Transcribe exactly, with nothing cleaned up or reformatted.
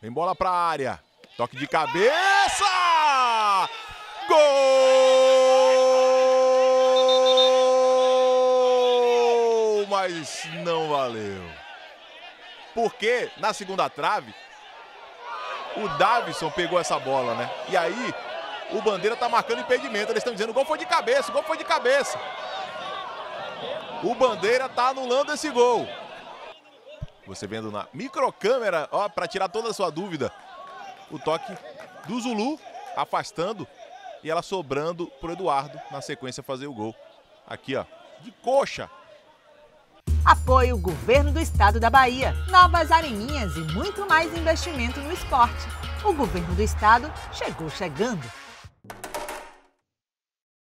Vem bola pra área. Toque de cabeça! Gol! Mas não valeu. Porque na segunda trave, o Davidson pegou essa bola, né? E aí, o Bandeira tá marcando impedimento. Eles estão dizendo, o gol foi de cabeça, o gol foi de cabeça. O Bandeira tá anulando esse gol. Você vendo na microcâmera, ó, para tirar toda a sua dúvida, o toque do Zulu, afastando e ela sobrando pro Eduardo, na sequência fazer o gol. Aqui, ó, de coxa. Apoio o Governo do Estado da Bahia, novas areninhas e muito mais investimento no esporte. O Governo do Estado chegou chegando.